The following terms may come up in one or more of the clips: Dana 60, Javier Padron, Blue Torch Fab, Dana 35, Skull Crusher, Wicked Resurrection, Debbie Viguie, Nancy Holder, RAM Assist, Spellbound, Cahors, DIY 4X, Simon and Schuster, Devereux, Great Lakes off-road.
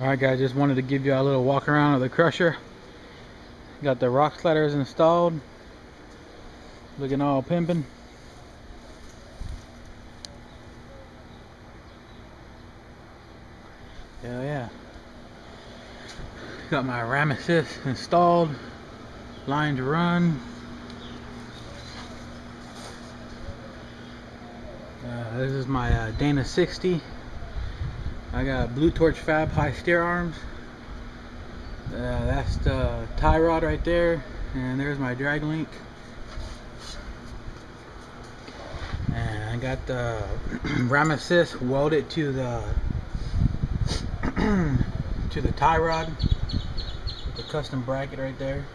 Alright guys, just wanted to give you a little walk around of the crusher. Got the rock sliders installed. Looking all pimping. Hell yeah. Got my RAM Assist installed. Line to run. This is my Dana 60. I got Blue Torch Fab high steer arms. That's the tie rod right there, and there's my drag link. And I got the RAM Assist welded to the tie rod with the custom bracket right there.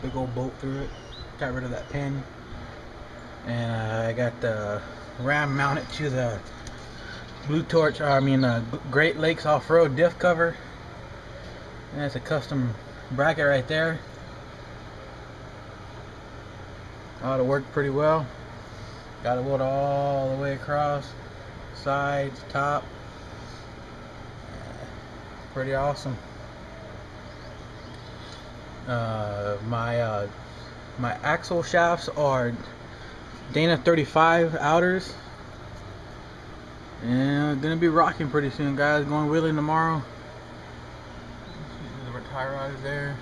Big old bolt through it. Got rid of that pin. And I got the RAM mounted to the Blue Torch, Great Lakes off-road diff cover, and that's a custom bracket right there. Ought to work pretty well. Got it wood all the way across, sides, top. Pretty awesome. My axle shafts are Dana 35 outers. And gonna be rocking pretty soon, guys. Going wheeling tomorrow. The tie rod is there.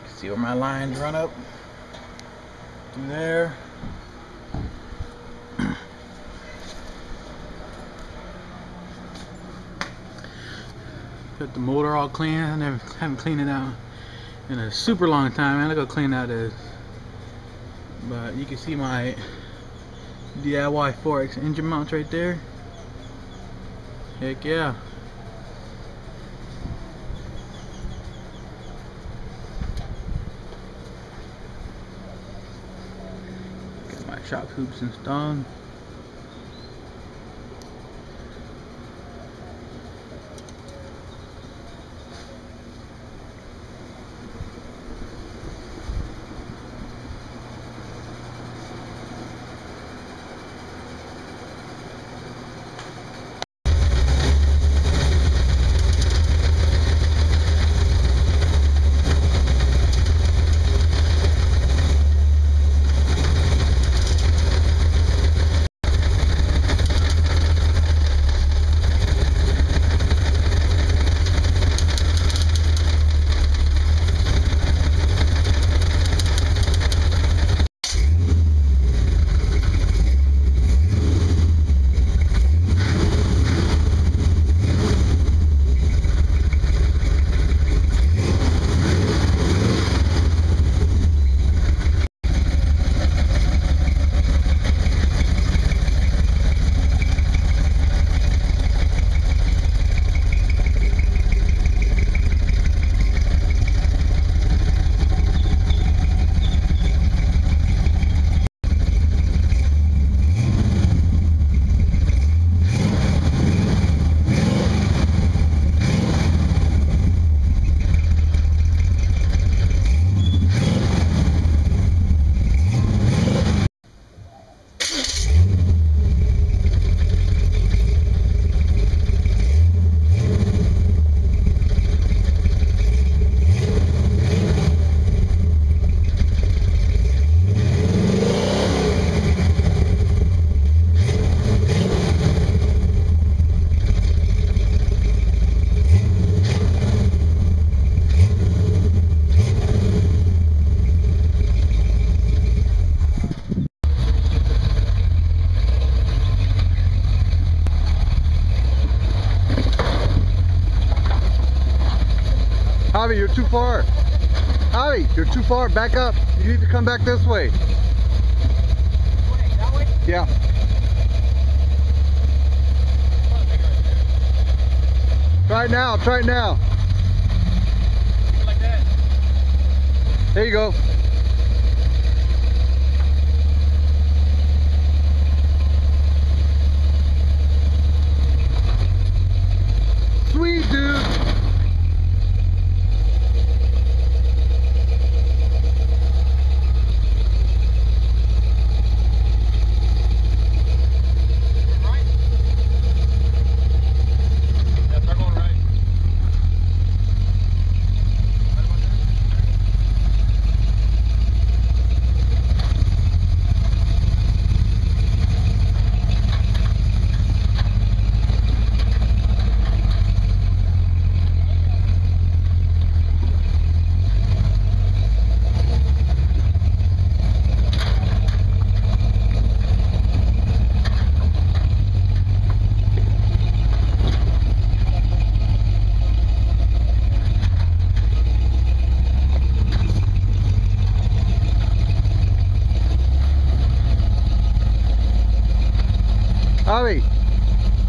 You can see where my lines run up through there. Got the motor all clean. I never haven't cleaned it out in a super long time. Man, I gotta clean out this. But you can see my DIY 4X engine mounts right there. Heck yeah. Get my shock hoops installed. Javi, you're too far. Javi, you're too far. Back up. You need to come back this way. That way? Yeah. Yeah. Try it now, try it now. Keep it like that. There you go. Sweet, dude. Javi,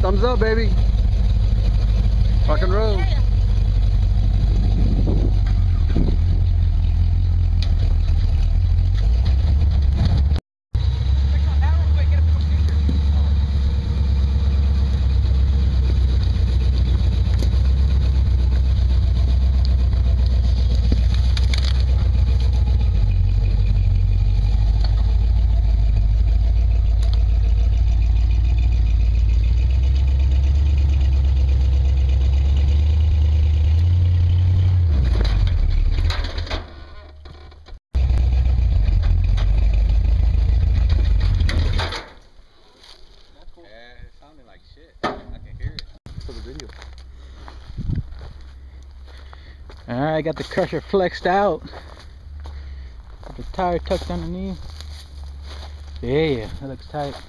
thumbs up, baby. Fucking roll. Alright, I got the crusher flexed out. Got the tire tucked underneath. Yeah, that looks tight.